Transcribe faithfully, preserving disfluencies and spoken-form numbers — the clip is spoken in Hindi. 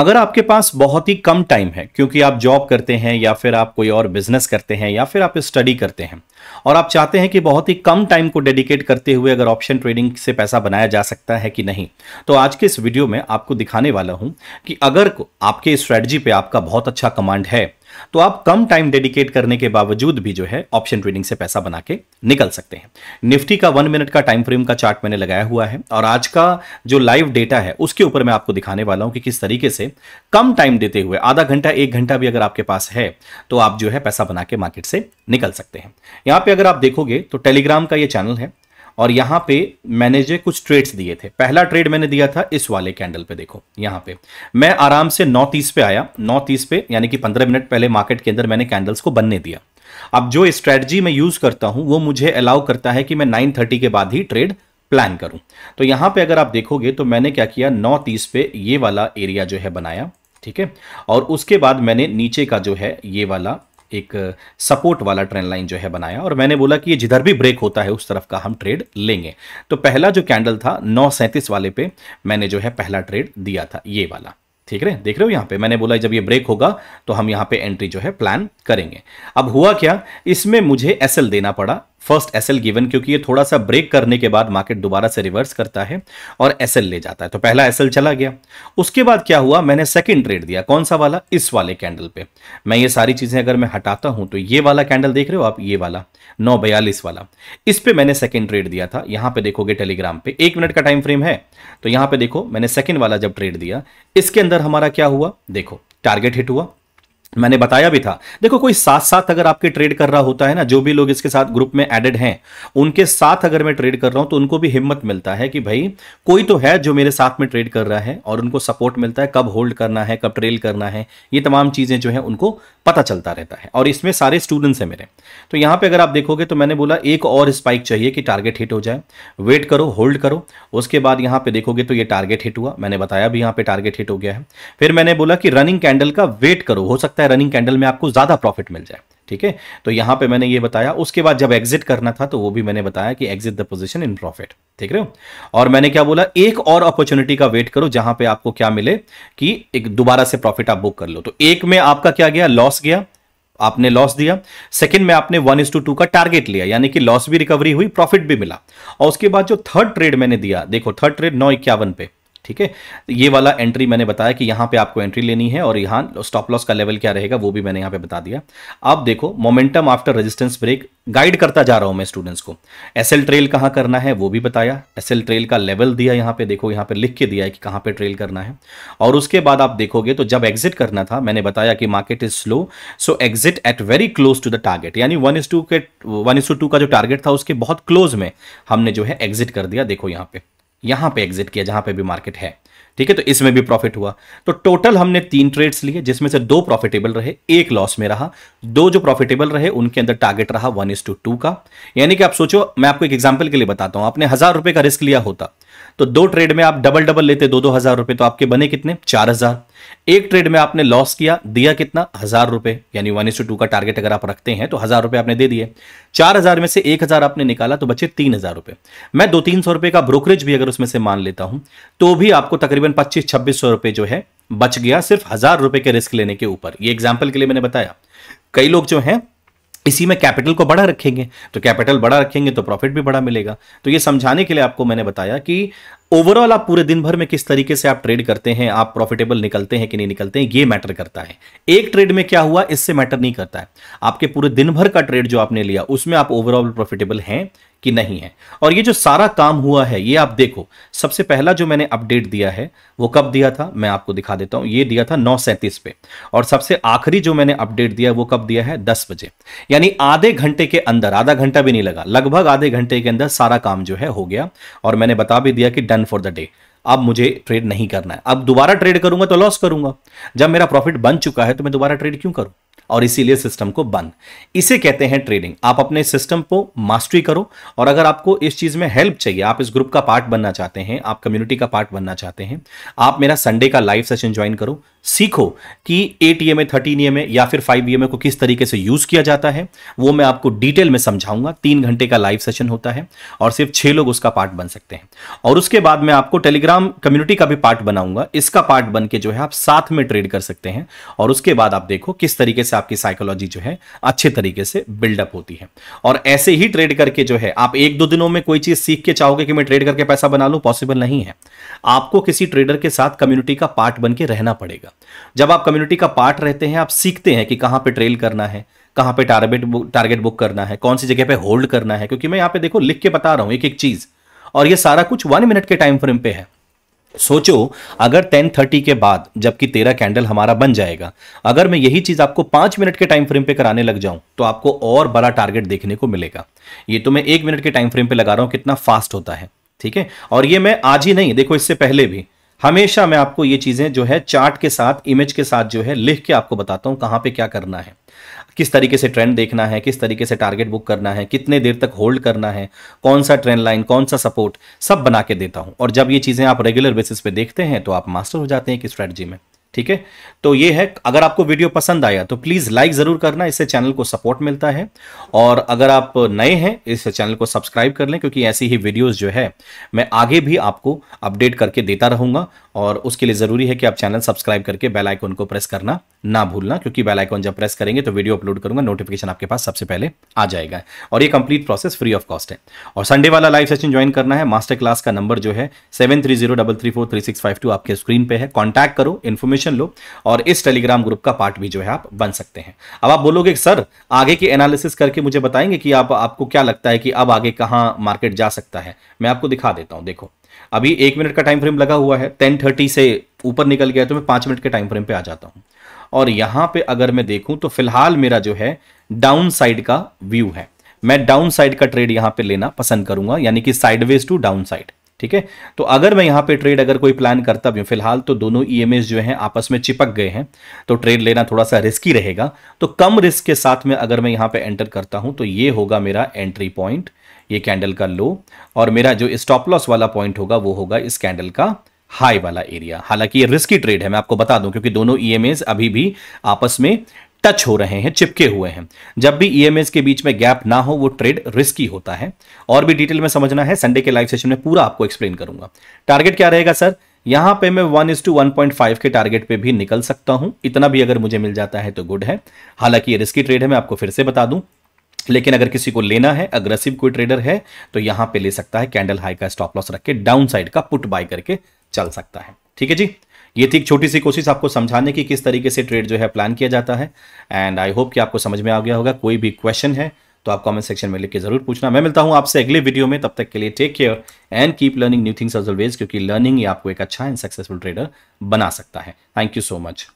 अगर आपके पास बहुत ही कम टाइम है, क्योंकि आप जॉब करते हैं या फिर आप कोई और बिजनेस करते हैं या फिर आप स्टडी करते हैं और आप चाहते हैं कि बहुत ही कम टाइम को डेडिकेट करते हुए अगर ऑप्शन ट्रेडिंग से पैसा बनाया जा सकता है कि नहीं, तो आज के इस वीडियो में आपको दिखाने वाला हूं कि अगर आपके स्ट्रेटजी पे आपका बहुत अच्छा कमांड है तो आप कम टाइम डेडिकेट करने के बावजूद भी जो है ऑप्शन ट्रेडिंग से पैसा बना के निकल सकते हैं। निफ्टी का वन मिनट का टाइम फ्रेम का चार्ट मैंने लगाया हुआ है और आज का जो लाइव डेटा है उसके ऊपर मैं आपको दिखाने वाला हूं कि किस तरीके से कम टाइम देते हुए आधा घंटा एक घंटा भी अगर आपके पास है तो आप जो है पैसा बना के मार्केट से निकल सकते हैं। यहां पर अगर आप देखोगे तो टेलीग्राम का यह चैनल है और यहां पे मैंने जो कुछ ट्रेड्स दिए थे, पहला ट्रेड मैंने दिया था इस वाले कैंडल पे। देखो यहां पे मैं आराम से नौ तीस पे आया, नौ तीस पे यानी कि पंद्रह मिनट पहले मार्केट के अंदर मैंने कैंडल्स को बनने दिया। अब जो स्ट्रेटजी मैं यूज करता हूं वो मुझे अलाउ करता है कि मैं नौ तीस के बाद ही ट्रेड प्लान करूं। तो यहां पे अगर आप देखोगे तो मैंने क्या किया, नौ तीस पे ये वाला एरिया जो है बनाया, ठीक है, और उसके बाद मैंने नीचे का जो है ये वाला एक सपोर्ट वाला ट्रेंड लाइन जो है बनाया और मैंने बोला कि ये जिधर भी ब्रेक होता है उस तरफ का हम ट्रेड लेंगे। तो पहला जो कैंडल था नौ सैंतीस वाले पे मैंने जो है पहला ट्रेड दिया था, ये वाला, ठीक है, देख रहे हो। यहाँ पे मैंने बोला जब ये ब्रेक होगा तो हम यहाँ पे एंट्री जो है प्लान करेंगे। अब हुआ क्या, इसमें मुझे एसएल देना पड़ा, फर्स्ट एसएल गिवन, क्योंकि ये थोड़ा सा ब्रेक करने के बाद मार्केट दोबारा से रिवर्स करता है और एसएल ले जाता है। तो पहला एसएल चला गया। उसके बाद क्या हुआ, मैंने सेकंड ट्रेड दिया, कौन सा वाला, इस वाले कैंडल पे। मैं ये सारी चीजें अगर मैं हटाता हूं तो ये वाला कैंडल देख रहे हो आप, ये वाला नौ बयालीस वाला, इस पर मैंने सेकेंड ट्रेड दिया था। यहां पर देखोगे टेलीग्राम पे एक मिनट का टाइम फ्रेम है तो यहां पर देखो मैंने सेकेंड वाला जब ट्रेड दिया इसके अंदर हमारा क्या हुआ, देखो टारगेट हिट हुआ। मैंने बताया भी था, देखो कोई साथ साथ अगर आपके ट्रेड कर रहा होता है ना, जो भी लोग इसके साथ ग्रुप में एडेड हैं उनके साथ अगर मैं ट्रेड कर रहा हूं तो उनको भी हिम्मत मिलता है कि भाई कोई तो है जो मेरे साथ में ट्रेड कर रहा है, और उनको सपोर्ट मिलता है, कब होल्ड करना है, कब ट्रेल करना है, ये तमाम चीजें जो है उनको पता चलता रहता है। और इसमें सारे स्टूडेंट्स हैं मेरे। तो यहां पर अगर आप देखोगे तो मैंने बोला एक और स्पाइक चाहिए कि टारगेट हिट हो जाए, वेट करो, होल्ड करो। उसके बाद यहां पर देखोगे तो ये टारगेट हिट हुआ, मैंने बताया भी यहाँ पे टारगेट हिट हो गया है। फिर मैंने बोला कि रनिंग कैंडल का वेट करो, हो सकता है रनिंग कैंडल में आपको ज्यादा प्रॉफिट मिल जाए, ठीक है। तो यहां पे मैंने ये बताया। उसके बाद जब एग्जिट करना था तो वो भी मैंने बताया कि exit the position in profit, ठीक है। और मैंने क्या बोला, एक और अपॉर्चुनिटी का वेट करो जहां पे आपको क्या मिले कि एक दोबारा से प्रॉफिट आप बुक कर लो। तो एक में आपका क्या गया, लॉस गया, आपने लॉस दिया। सेकंड में आपने वन इस टू टू का टारगेट लिया, यानी कि लॉस भी रिकवरी हुई, प्रॉफिट भी मिला। और उसके बाद जो थर्ड ट्रेड मैंने दिया, देखो थर्ड ट्रेड नौ इक्यावन पे, ठीक है, ये वाला एंट्री मैंने बताया कि यहां पे आपको एंट्री लेनी है और यहां स्टॉप लॉस का लेवल क्या रहेगा वो भी मैंने यहां पे बता दिया। अब देखो momentum after resistance break guide करता जा रहा हूं मैं स्टूडेंट्स को, एसएल ट्रेल कहां करना है वो भी बताया, एसएल ट्रेल का लेवल दिया, यहां पे देखो यहां पे लिख के दिया है कि कहां पे ट्रेल करना है। और उसके बाद आप देखोगे तो जब एग्जिट करना था मैंने बताया कि market is slow, so exit at very close to the target, यानी वन इज टू के one is to two two जो टारगेट था उसके बहुत क्लोज में हमने जो है एग्जिट कर दिया। देखो यहां पर यहां पे एग्जिट किया जहां पे भी मार्केट है, ठीक है। तो इसमें भी प्रॉफिट हुआ। तो टोटल हमने तीन ट्रेड्स लिए जिसमें से दो प्रॉफिटेबल रहे, एक लॉस में रहा। दो जो प्रॉफिटेबल रहे उनके अंदर टारगेट रहा वन इज टू टू का, यानी कि आप सोचो, मैं आपको एक एग्जांपल के लिए बताता हूं, आपने हजार रुपए का रिस्क लिया होता तो दो ट्रेड में आप डबल डबल लेते दो दो हजार रुपए, तो आपके बने कितने, चार हजार। एक ट्रेड में आपने लॉस किया, दिया कितना, हजार रुपए, यानी वन इज टू का टारगेट अगर आप रखते हैं तो हजार रुपए आपने दे दिए, चार हजार में से एक हजार आपने निकाला तो बचे तीन हजार रुपए। मैं दो तीन सौ रुपए का ब्रोकरेज भी अगर उसमें से मान लेता हूं तो भी आपको तकरीबन पच्चीस छब्बीस सौ रुपए जो है बच गया सिर्फ हजार रुपए के रिस्क लेने के ऊपर। ये एग्जाम्पल के लिए मैंने बताया। कई लोग जो है इसी में कैपिटल को बड़ा रखेंगे, तो कैपिटल बड़ा रखेंगे तो प्रॉफिट भी बड़ा मिलेगा। तो ये समझाने के लिए आपको मैंने बताया कि ओवरऑल आप पूरे दिन भर में किस तरीके से आप ट्रेड करते हैं, आप प्रॉफिटेबल निकलते हैं कि नहीं निकलते हैं, ये मैटर करता है। एक ट्रेड में क्या हुआ इससे मैटर नहीं करता है, आपके पूरे दिन भर का ट्रेड जो आपने लिया उसमें आप ओवरऑल प्रॉफिटेबल हैं कि नहीं है। और ये जो सारा काम हुआ है ये आप देखो, सबसे पहला जो मैंने अपडेट दिया है वो कब दिया था मैं आपको दिखा देता हूं, ये दिया था नौ सैंतीस पे, और सबसे आखिरी जो मैंने अपडेट दिया वो कब दिया है, दस बजे, यानी आधे घंटे के अंदर, आधा घंटा भी नहीं लगा, लगभग आधे घंटे के अंदर सारा काम जो है हो गया। और मैंने बता भी दिया कि डन फॉर द डे, अब मुझे ट्रेड नहीं करना है, अब दोबारा ट्रेड करूंगा तो लॉस करूंगा, जब मेरा प्रॉफिट बन चुका है तो मैं दोबारा ट्रेड क्यों करूं, और इसीलिए सिस्टम को बंद। इसे कहते हैं ट्रेडिंग। आप अपने सिस्टम को मास्टरी करो, और अगर आपको इस चीज में हेल्प चाहिए, आप इस ग्रुप का पार्ट बनना चाहते हैं, आप कम्युनिटी का पार्ट बनना चाहते हैं, आप मेरा संडे का लाइव सेशन ज्वाइन करो, सीखो कि eight E M A, thirteen E M A या फिर फाइव ई एम ए को किस तरीके से यूज किया जाता है, वो मैं आपको डिटेल में समझाऊंगा। तीन घंटे का लाइव सेशन होता है और सिर्फ छह लोग उसका पार्ट बन सकते हैं। और उसके बाद मैं आपको टेलीग्राम कम्युनिटी का भी पार्ट बनाऊंगा, इसका पार्ट बन के जो है आप साथ में ट्रेड कर सकते हैं। और उसके बाद आप देखो किस तरीके से आपकी साइकोलॉजी जो है अच्छे तरीके से बिल्डअप होती है। और ऐसे ही ट्रेड करके जो है आप एक दो दिनों में कोई चीज सीख के चाहोगे कि मैं ट्रेड करके पैसा बना लूं, पॉसिबल नहीं है। आपको किसी ट्रेडर के साथ कम्युनिटी का पार्ट बन के रहना पड़ेगा। जब आप कम्युनिटी का पार्ट रहते हैं, आप सीखते हैं कि कहां पे ट्रेल करना है, कहां पे टारगेट टारगेट बुक करना है, कौन सी जगह पे होल्ड करना है। क्योंकि मैं यहां पे देखो लिख के बता रहा हूं एक एक चीज, और ये सारा कुछ वन मिनट के टाइम फ्रेम पे है। सोचो अगर टेन थर्टी के बाद, जबकि तेरह कैंडल हमारा बन जाएगा, अगर मैं यही चीज आपको पांच मिनट के टाइम फ्रेम पे कराने लग जाऊं तो आपको और बड़ा टारगेट देखने को मिलेगा। ये तो मैं एक मिनट के टाइम फ्रेम पे लगा रहा हूं, कितना फास्ट होता है। ठीक है, और ये मैं आज ही नहीं, देखो इससे पहले भी हमेशा मैं आपको ये चीजें जो है चार्ट के साथ, इमेज के साथ जो है लिख के आपको बताता हूं कहां पे क्या करना है, किस तरीके से ट्रेंड देखना है, किस तरीके से टारगेट बुक करना है, कितने देर तक होल्ड करना है, कौन सा ट्रेंड लाइन, कौन सा सपोर्ट, सब बना के देता हूं। और जब ये चीजें आप रेगुलर बेसिस पे देखते हैं तो आप मास्टर हो जाते हैं एक स्ट्रेटजी में। ठीक है, तो ये है। अगर आपको वीडियो पसंद आया तो प्लीज लाइक जरूर करना, इससे चैनल को सपोर्ट मिलता है। और अगर आप नए हैं इस चैनल को सब्सक्राइब कर लें, क्योंकि ऐसी ही वीडियोस जो है मैं आगे भी आपको अपडेट करके देता रहूंगा। और उसके लिए जरूरी है कि आप चैनल सब्सक्राइब करके बेल आइकन को प्रेस करना ना भूलना, क्योंकि बेल आइकन जब प्रेस करेंगे तो वीडियो अपलोड करूंगा, नोटिफिकेशन आपके पास सबसे पहले आ जाएगा। और ये complete process free of cost है। और संडे वाला लाइव सेशन ज्वाइन करना है, मास्टर क्लास का नंबर जो है seven three zero double three four three six five two आपके स्क्रीन पे है। कॉन्टैक्ट करो, इन्फॉर्मेशन लो, और इस टेलीग्राम ग्रुप का पार्ट भी जो है आप बन सकते हैं। अब आप बोलोगे सर आगे की एनालिसिस करके मुझे बताएंगे कि आप, आपको क्या लगता है कि अब आगे कहां मार्केट जा सकता है। मैं आपको दिखा देता हूं, देखो अभी एक मिनट का टाइम फ्रेम लगा हुआ है, टेन थर्टी से ऊपर निकल गया तो मैं पांच मिनट के टाइम फ्रेम पे आ जाता हूं। और यहां पे अगर मैं देखूं तो फिलहाल मेरा जो है डाउन साइड का व्यू है। मैं डाउन साइड का ट्रेड यहां पर लेना पसंद करूंगा, यानी कि साइडवेज टू डाउन साइड। ठीक है, तो अगर मैं यहाँ पे ट्रेड अगर कोई प्लान करता भी हूँ, फिलहाल तो दोनों ई एम एस जो हैं आपस में चिपक गए हैं तो ट्रेड लेना थोड़ा सा रिस्की रहेगा। तो कम रिस्क के साथ में अगर मैं यहाँ पे एंटर करता हूँ तो ये होगा मेरा एंट्री पॉइंट, ये कैंडल का लो, और मेरा जो स्टॉप लॉस वाला पॉइंट होगा वो होगा इस कैंडल का हाई वाला एरिया। हालांकि ये रिस्की ट्रेड है, मैं आपको बता दूं, क्योंकि दोनों ई एम एस अभी भी आपस में टच हो रहे हैं, चिपके हुए हैं। जब भी ई एम एस के बीच में गैप ना हो वो ट्रेड रिस्की होता है। और भी डिटेल में समझना है, संडे के लाइव सेशन में पूरा आपको एक्सप्लेन करूंगा। टारगेट क्या रहेगा सर, यहां पे मैं one is to one point five के टारगेट पे भी निकल सकता हूं, इतना भी अगर मुझे मिल जाता है तो गुड है। हालांकि ये रिस्की ट्रेड है, मैं आपको फिर से बता दूं, लेकिन अगर किसी को लेना है, अग्रेसिव कोई ट्रेडर है तो यहां पर ले सकता है, कैंडल हाई का स्टॉप लॉस रख के डाउन साइड का पुट बाय करके चल सकता है। ठीक है जी, ये थी छोटी सी कोशिश आपको समझाने की किस तरीके से ट्रेड जो है प्लान किया जाता है। एंड आई होप कि आपको समझ में आ गया होगा। कोई भी क्वेश्चन है तो आप कमेंट सेक्शन में लिख के जरूर पूछना। मैं मिलता हूं आपसे अगले वीडियो में, तब तक के लिए take care and keep learning new things as always, क्योंकि लर्निंग ही आपको एक अच्छा एंड सक्सेसफुल ट्रेडर बना सकता है। Thank you so much.